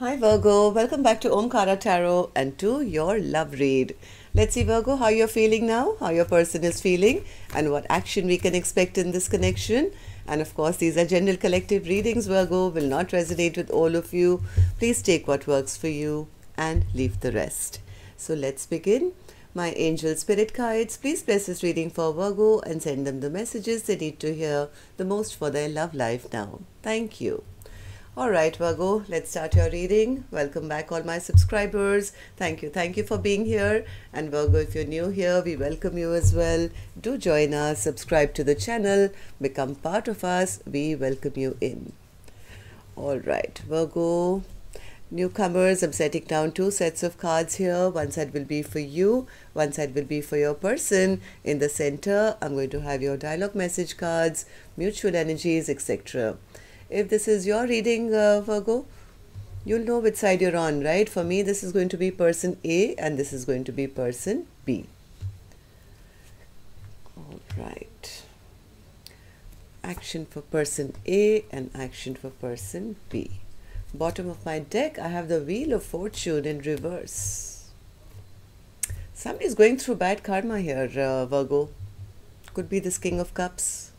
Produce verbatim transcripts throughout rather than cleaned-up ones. Hi Virgo, welcome back to Omkara Tarot and to your love read. Let's see Virgo how you're feeling now, how your person is feeling and what action we can expect in this connection. And of course these are general collective readings. Virgo will not resonate with all of you. Please take what works for you and leave the rest. So let's begin. My angel spirit guides, please bless this reading for Virgo and send them the messages they need to hear the most for their love life now. Thank you. Alright Virgo, let's start your reading. Welcome back all my subscribers. Thank you, thank you for being here. And Virgo, if you're new here, we welcome you as well. Do join us, subscribe to the channel, become part of us. We welcome you in. Alright Virgo, newcomers, I'm setting down two sets of cards here. One side will be for you, one side will be for your person. In the center, I'm going to have your dialogue message cards, mutual energies, et cetera. If this is your reading, uh, Virgo, you'll know which side you're on, right? For me, this is going to be person A and this is going to be person B. All right. Action for person A and action for person B. Bottom of my deck, I have the Wheel of Fortune in reverse. Somebody's going through bad karma here, uh, Virgo. Could be this King of Cups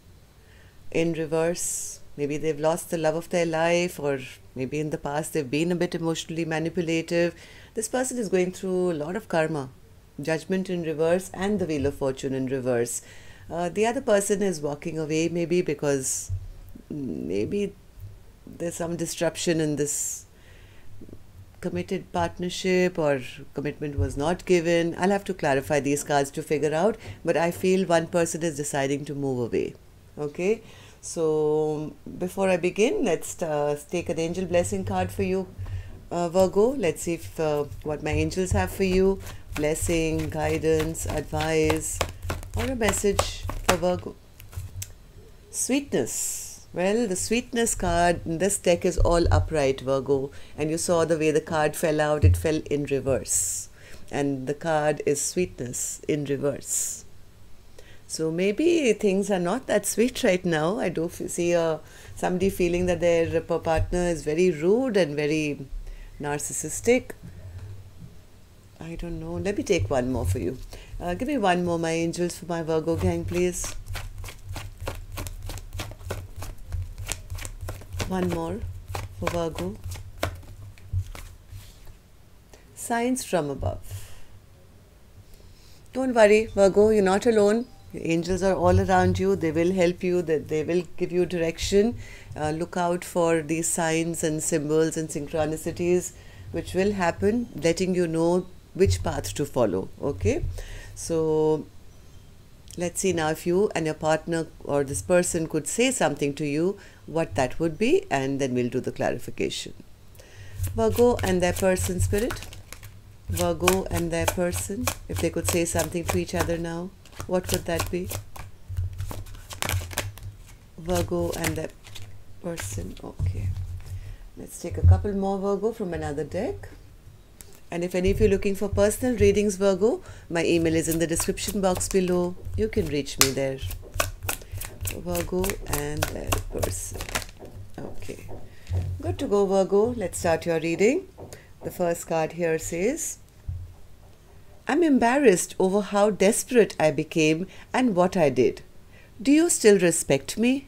in reverse. Maybe they've lost the love of their life, or maybe in the past they've been a bit emotionally manipulative. This person is going through a lot of karma, judgment in reverse and the Wheel of Fortune in reverse. Uh, the other person is walking away maybe because maybe there's some disruption in this committed partnership or commitment was not given. I'll have to clarify these cards to figure out, but I feel one person is deciding to move away. Okay. So before I begin, let's uh, take an angel blessing card for you, uh, Virgo. Let's see if uh, what my angels have for you. Blessing, guidance, advice, or a message for Virgo. Sweetness. Well, the sweetness card in this deck is all upright, Virgo. And you saw the way the card fell out. It fell in reverse. And the card is sweetness in reverse. So maybe things are not that sweet right now. I do see uh, somebody feeling that their partner is very rude and very narcissistic. I don't know. Let me take one more for you. Uh, give me one more, my angels, for my Virgo gang, please. One more for Virgo. Signs from above. Don't worry, Virgo, you're not alone. Your angels are all around you. They will help you. They, they will give you direction. Uh, look out for these signs and symbols and synchronicities which will happen, letting you know which path to follow. Okay. So let's see now if you and your partner or this person could say something to you, what that would be, and then we'll do the clarification. Virgo and their person spirit. Virgo and their person. If they could say something to each other now. What would that be? Virgo and that person. Okay. Let's take a couple more, Virgo, from another deck. And if any of you are looking for personal readings, Virgo, my email is in the description box below. You can reach me there. Virgo and that person. Okay. Good to go, Virgo. Let's start your reading. The first card here says, I'm embarrassed over how desperate I became and what I did. Do you still respect me?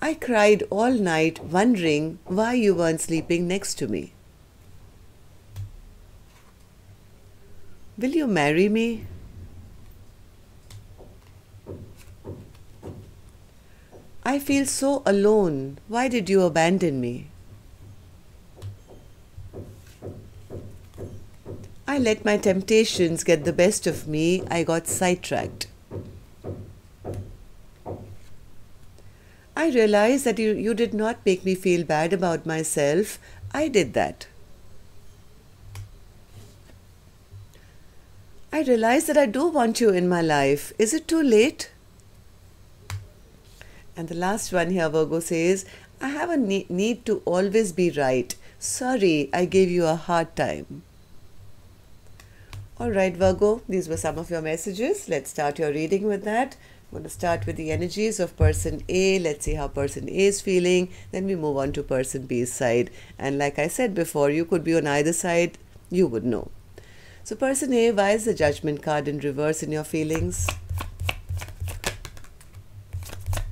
I cried all night wondering why you weren't sleeping next to me. Will you marry me? I feel so alone. Why did you abandon me? I let my temptations get the best of me. I got sidetracked. I realized that you, you did not make me feel bad about myself. I did that. I realized that I do want you in my life. Is it too late? And the last one here, Virgo, says, I have a ne- need to always be right. Sorry, I gave you a hard time. All right, Virgo, these were some of your messages. Let's start your reading with that. I'm going to start with the energies of person A. Let's see how person A is feeling. Then we move on to person B's side. And like I said before, you could be on either side. You would know. So person A, why is the judgment card in reverse in your feelings?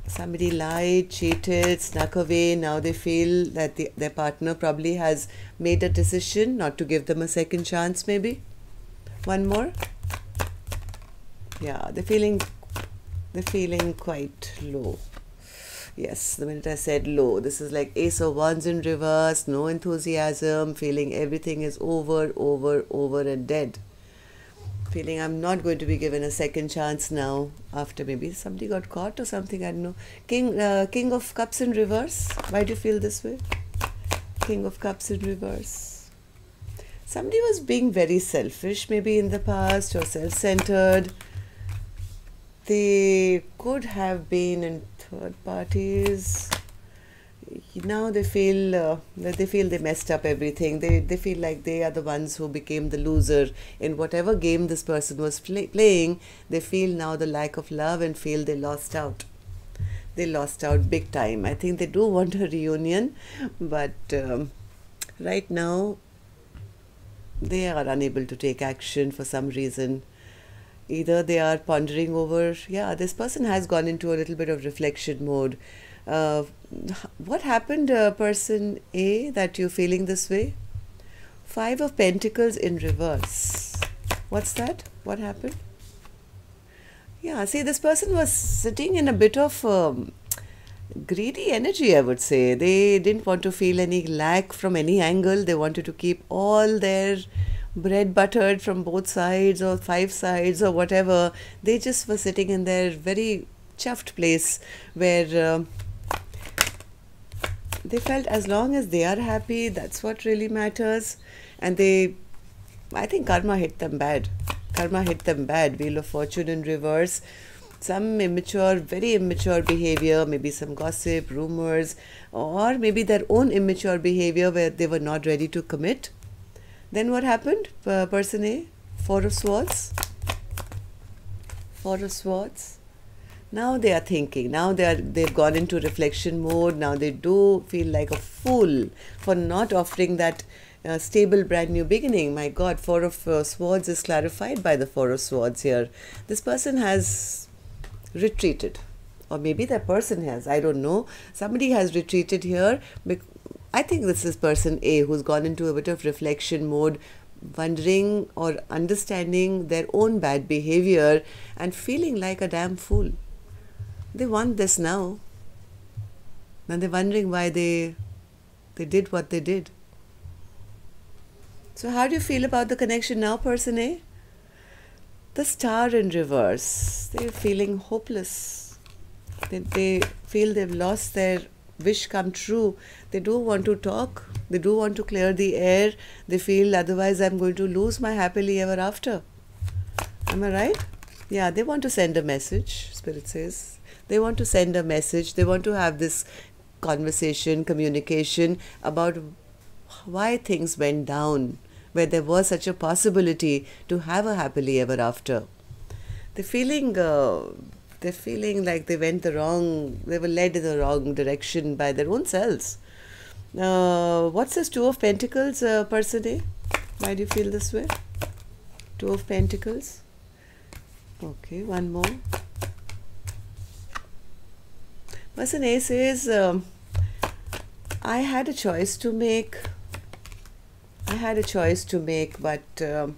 Somebody lied, cheated, snuck away. Now they feel that the, their partner probably has made a decision not to give them a second chance maybe. One more. Yeah, they're feeling, they're feeling quite low. Yes, the minute I said low, this is like Ace of Wands in reverse, no enthusiasm, feeling everything is over, over, over and dead. Feeling I'm not going to be given a second chance now after maybe somebody got caught or something, I don't know. King, uh, King of Cups in reverse, why do you feel this way? King of Cups in reverse. Somebody was being very selfish maybe in the past or self-centered. They could have been in third parties. Now they feel uh, they feel they messed up everything. They they feel like they are the ones who became the loser in whatever game this person was play, playing. They feel now the lack of love and feel they lost out. They lost out big time. I think they do want a reunion, but um, right now they are unable to take action for some reason. Either they are pondering over, yeah, this person has gone into a little bit of reflection mode. Uh, what happened, uh, person A, that you're feeling this way? Five of Pentacles in reverse. What's that? What happened? Yeah, see, this person was sitting in a bit of um, greedy energy, I would say. They didn't want to feel any lack from any angle. They wanted to keep all their bread buttered from both sides or five sides or whatever. They just were sitting in their very chuffed place where uh, they felt as long as they are happy, that's what really matters. And they, I think karma hit them bad. Karma hit them bad. Wheel of Fortune in reverse. Some immature, very immature behavior, maybe some gossip, rumors, or maybe their own immature behavior where they were not ready to commit. Then what happened? Uh, person A, Four of Swords. Four of Swords. Now they are thinking. Now they are, they've gone into reflection mode. Now they do feel like a fool for not offering that uh, stable brand new beginning. My God, Four of uh, Swords is clarified by the Four of Swords here. This person has retreated. Or maybe that person has. I don't know. Somebody has retreated here. I think this is person A who's gone into a bit of reflection mode, wondering or understanding their own bad behavior and feeling like a damn fool. They want this now. And they're wondering why they, they did what they did. So how do you feel about the connection now, person A? The Star in reverse. They're feeling hopeless. They, they feel they've lost their wish come true. They do want to talk. They do want to clear the air. They feel otherwise I'm going to lose my happily ever after. Am I right? Yeah, they want to send a message, Spirit says. They want to send a message. They want to have this conversation, communication about why things went down, where there was such a possibility to have a happily ever after. They're feeling... Uh, They're feeling like they went the wrong, they were led in the wrong direction by their own selves. Uh, what's this Two of Pentacles, uh, person A? Why do you feel this way? Two of Pentacles. Okay, one more. Person A says, um, I had a choice to make. I had a choice to make, but... Um,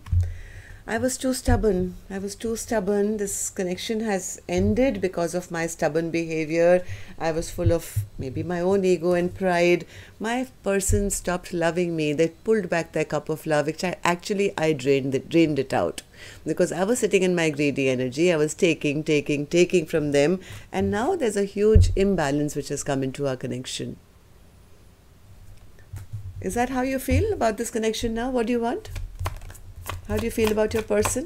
I was too stubborn. I was too stubborn. This connection has ended because of my stubborn behavior. I was full of maybe my own ego and pride. My person stopped loving me. They pulled back their cup of love, which I actually I drained it, drained it out because I was sitting in my greedy energy. I was taking, taking, taking from them, and now there's a huge imbalance which has come into our connection. Is that how you feel about this connection now? What do you want? How do you feel about your person?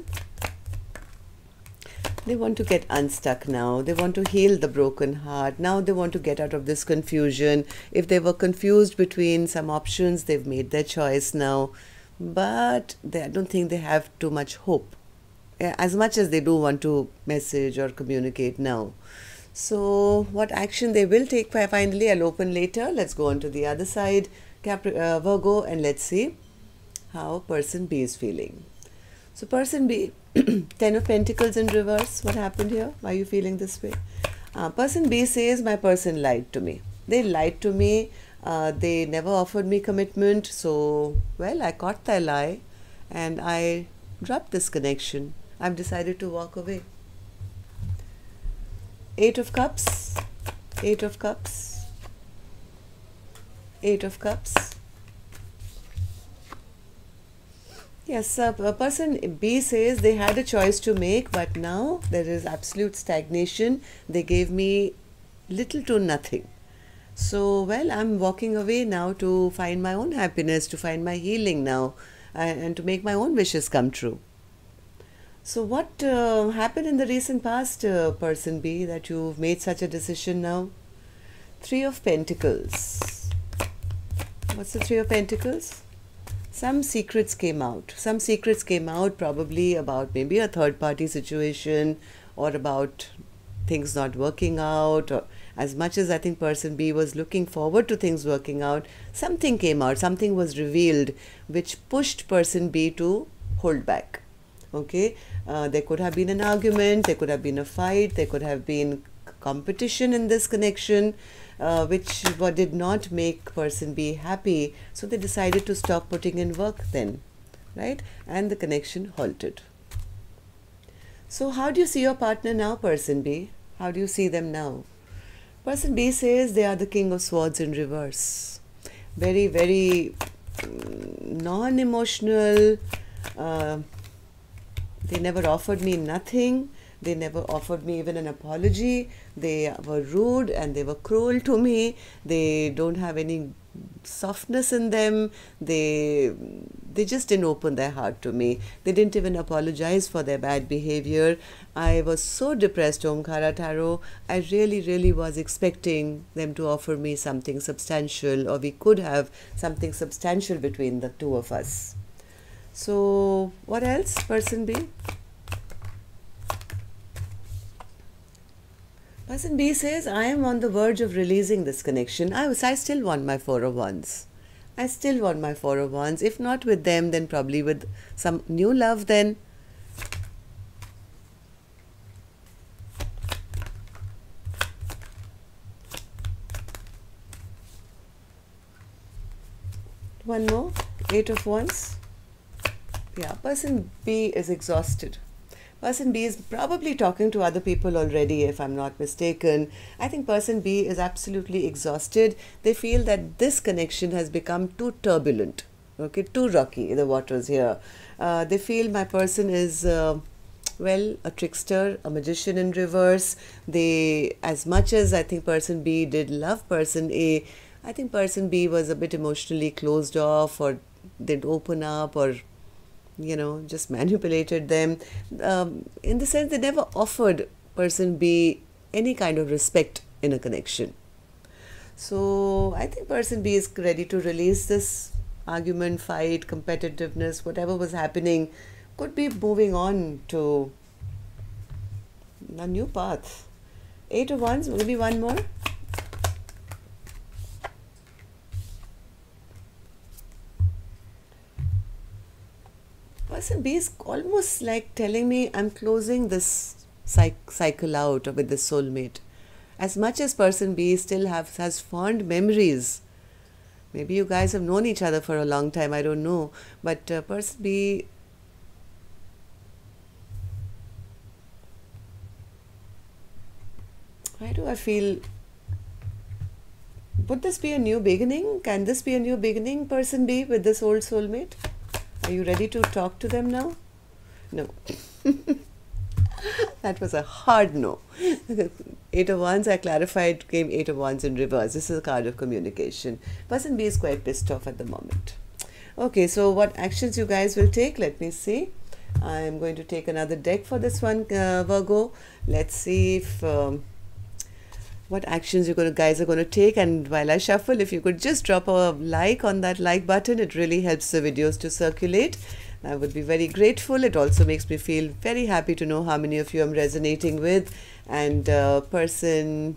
They want to get unstuck now. They want to heal the broken heart. Now they want to get out of this confusion. If they were confused between some options, they've made their choice now. But they, I don't think they have too much hope as much as they do want to message or communicate now. So what action they will take finally, I'll open later. Let's go on to the other side, Capri uh, Virgo, and let's see how person B is feeling. So person B, Ten of Pentacles in reverse. What happened here? Why are you feeling this way? Uh, person B says, my person lied to me. They lied to me. Uh, they never offered me commitment. So, well, I caught their lie and I dropped this connection. I've decided to walk away. Eight of Cups, Eight of Cups, Eight of Cups. Yes, uh, person B says they had a choice to make, but now there is absolute stagnation. They gave me little to nothing. So, well, I'm walking away now to find my own happiness, to find my healing now, uh, and to make my own wishes come true. So what uh, happened in the recent past, uh, person B, that you've made such a decision now? Three of Pentacles. What's the Three of Pentacles? Some secrets came out. Some secrets came out probably about maybe a third-party situation or about things not working out. Or as much as I think person B was looking forward to things working out, something came out, something was revealed, which pushed person B to hold back. Okay, uh, there could have been an argument, there could have been a fight, there could have been competition in this connection, uh, which did not make person B happy. So they decided to stop putting in work then, right? And the connection halted. So how do you see your partner now, person B? How do you see them now? Person B says they are the King of Swords in reverse. Very, very mm, non-emotional, uh, they never offered me nothing. They never offered me even an apology. They were rude and they were cruel to me. They don't have any softness in them. They, they just didn't open their heart to me. They didn't even apologize for their bad behavior. I was so depressed, Omkara Tarot. I really, really was expecting them to offer me something substantial, or we could have something substantial between the two of us. So, what else, person B? Person B says, I am on the verge of releasing this connection. I was, I still want my Four of Wands. I still want my Four of Wands. If not with them, then probably with some new love then. One more, Eight of Wands. Yeah, person B is exhausted. Person B is probably talking to other people already, if I'm not mistaken. I think person B is absolutely exhausted. They feel that this connection has become too turbulent, okay, too rocky, the waters here. Uh, they feel my person is, uh, well, a trickster, a magician in reverse. They, as much as I think person B did love person A, I think person B was a bit emotionally closed off, or didn't open up, or you know, just manipulated them. Um, in the sense, they never offered person B any kind of respect in a connection. So I think person B is ready to release this argument, fight, competitiveness, whatever was happening, could be moving on to a new path. Eight of Wands, maybe one more. Person B is almost like telling me I'm closing this cycle out with this soulmate. As much as person B still have, has fond memories, maybe you guys have known each other for a long time, I don't know, but uh, person B, why do I feel, would this be a new beginning? Can this be a new beginning, person B, with this old soulmate? Are you ready to talk to them now? No. That was a hard no. Eight of Wands, I clarified, came Eight of Wands in reverse. This is a card of communication. Person B is quite pissed off at the moment. Okay, so what actions you guys will take? Let me see. I am going to take another deck for this one, uh, Virgo. Let's see if um, what actions you guys are going to take. And while I shuffle, if you could just drop a like on that like button, it really helps the videos to circulate. I would be very grateful. It also makes me feel very happy to know how many of you I'm resonating with. And uh, person,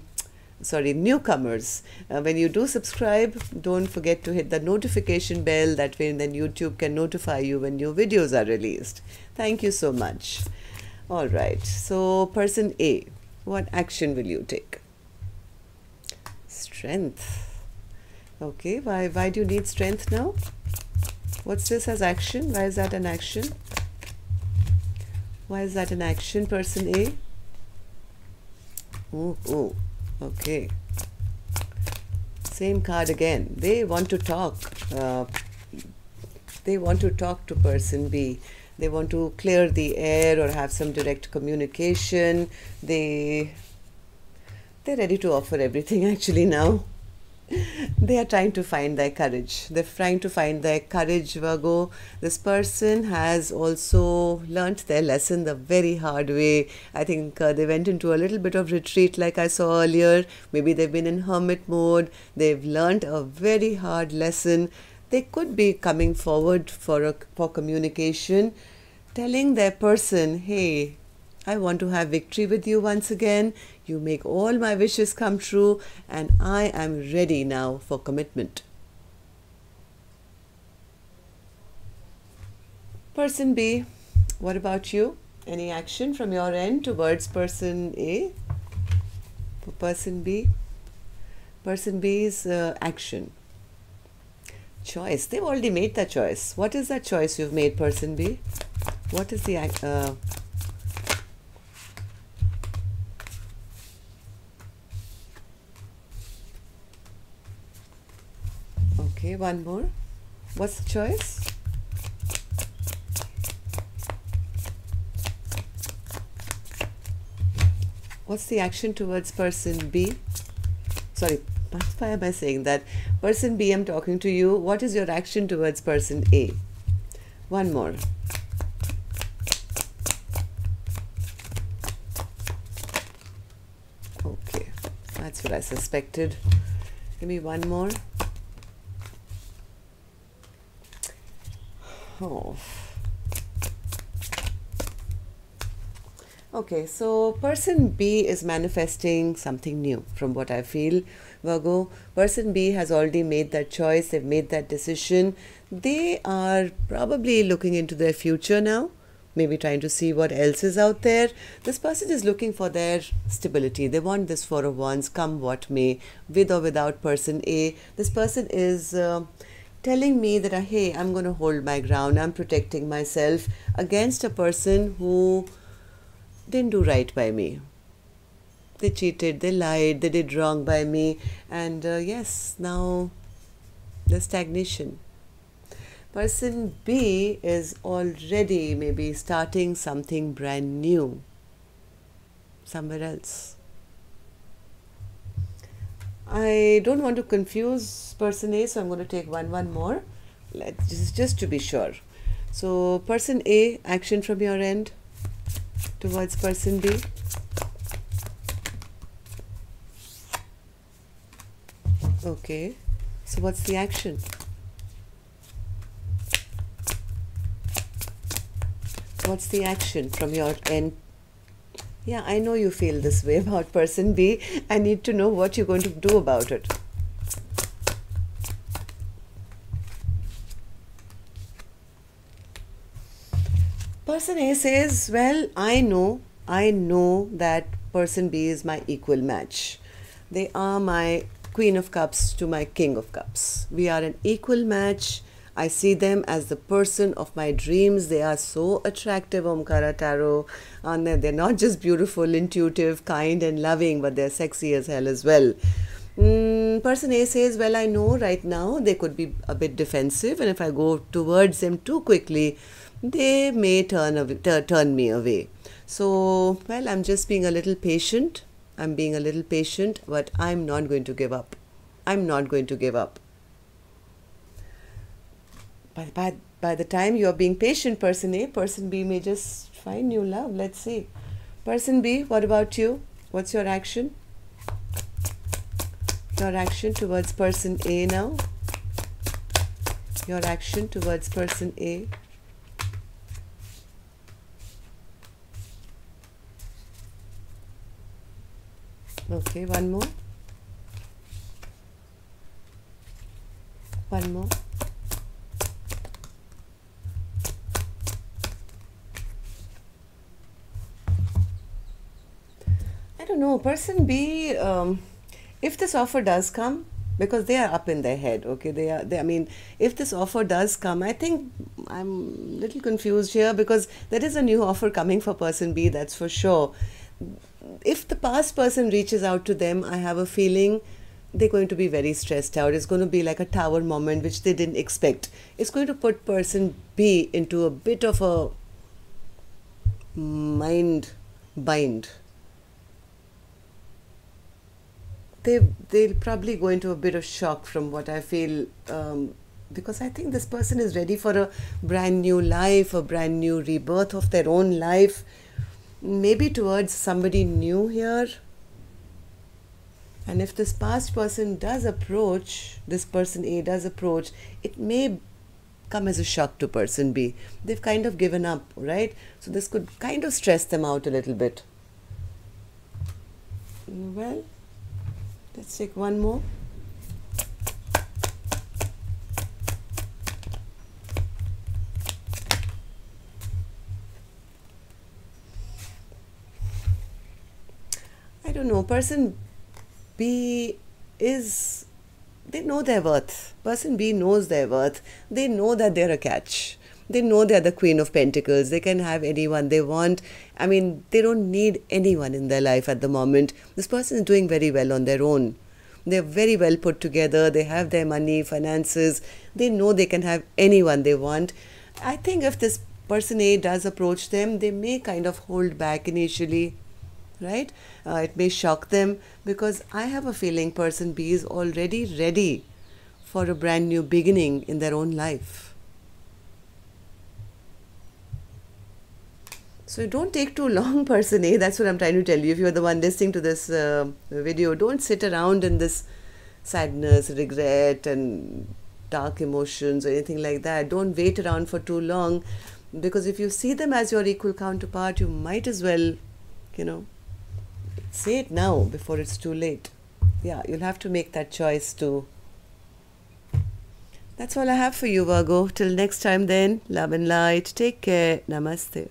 sorry, newcomers, uh, when you do subscribe, don't forget to hit the notification bell. That way then YouTube can notify you when new videos are released. Thank you so much. All right, so person A, what action will you take? Strength. Okay, why why do you need strength now? What's this as action? Why is that an action? Why is that an action, person A? Oh, oh, okay. Same card again. They want to talk. Uh, they want to talk to person B. They want to clear the air or have some direct communication. They, they're ready to offer everything actually now. They are trying to find their courage. They're trying to find their courage, Virgo. This person has also learnt their lesson the very hard way. I think uh, they went into a little bit of retreat like I saw earlier. Maybe they've been in hermit mode. They've learnt a very hard lesson. They could be coming forward for, a, for communication, telling their person, hey, I want to have victory with you once again. You make all my wishes come true and I am ready now for commitment. Person B, what about you? Any action from your end towards person A? For person B? Person B's uh, action. Choice. They've already made that choice. What is that choice you've made, person B? What is the act? Uh, Okay, one more. What's the choice? What's the action towards person B? Sorry, why am I saying that? Person B, I'm talking to you. What is your action towards person A? One more. Okay, that's what I suspected. Give me one more. Oh. Okay, so person B is manifesting something new from what I feel, Virgo. Person B has already made that choice. They've made that decision. They are probably looking into their future now, maybe trying to see what else is out there. This person is looking for their stability. They want this Four of Wands, come what may, with or without person A. This person is... Uh, telling me that, hey, I'm going to hold my ground, I'm protecting myself against a person who didn't do right by me. They cheated, they lied, they did wrong by me. And uh, yes, now there's stagnation. Person B is already maybe starting something brand new somewhere else. I don't want to confuse person A, so I'm going to take one, one more. Let's just, just to be sure. So person A, action from your end towards person B. Okay, so what's the action? What's the action from your end? Yeah, I know you feel this way about person B. I need to know what you're going to do about it. Person A says, well, I know, I know that person B is my equal match. They are my Queen of Cups to my King of Cups. We are an equal match. I see them as the person of my dreams. They are so attractive, Omkara Tarot. And they're not just beautiful, intuitive, kind and loving, but they're sexy as hell as well. Mm, person A says, well, I know right now they could be a bit defensive, and if I go towards them too quickly, they may turn, away, turn me away. So, well, I'm just being a little patient. I'm being a little patient, but I'm not going to give up. I'm not going to give up. By, by, by the time you are being patient, person A, person B may just find new love. Let's see. Person B, what about you? What's your action? Your action towards person A now. Your action towards person A. Okay, one more. One more. I don't know, person B, um, if this offer does come, because they are up in their head, okay, they are, they, I mean, if this offer does come, I think I'm a little confused here, because there is a new offer coming for person B, that's for sure. If the past person reaches out to them, I have a feeling they're going to be very stressed out. It's going to be like a tower moment, which they didn't expect. It's going to put person B into a bit of a mind bind. They, they'll probably go into a bit of shock from what I feel, um, because I think this person is ready for a brand new life, a brand new rebirth of their own life, maybe towards somebody new here. And if this past person does approach, this person A does approach, it may come as a shock to person B. They've kind of given up, right? So this could kind of stress them out a little bit. Well, let's take one more. I don't know, person B is, they know their worth. Person B knows their worth. They know that they're a catch. They know they're the Queen of Pentacles. They can have anyone they want. I mean, they don't need anyone in their life at the moment. This person is doing very well on their own. They're very well put together. They have their money, finances. They know they can have anyone they want. I think if this person A does approach them, they may kind of hold back initially, right? Uh, it may shock them, because I have a feeling person B is already ready for a brand new beginning in their own life. So don't take too long, person A. That's what I'm trying to tell you. If you're the one listening to this uh, video, don't sit around in this sadness, regret and dark emotions or anything like that. Don't wait around for too long, because if you see them as your equal counterpart, you might as well, you know, say it now before it's too late. Yeah, you'll have to make that choice too. That's all I have for you, Virgo. Till next time then, love and light. Take care. Namaste.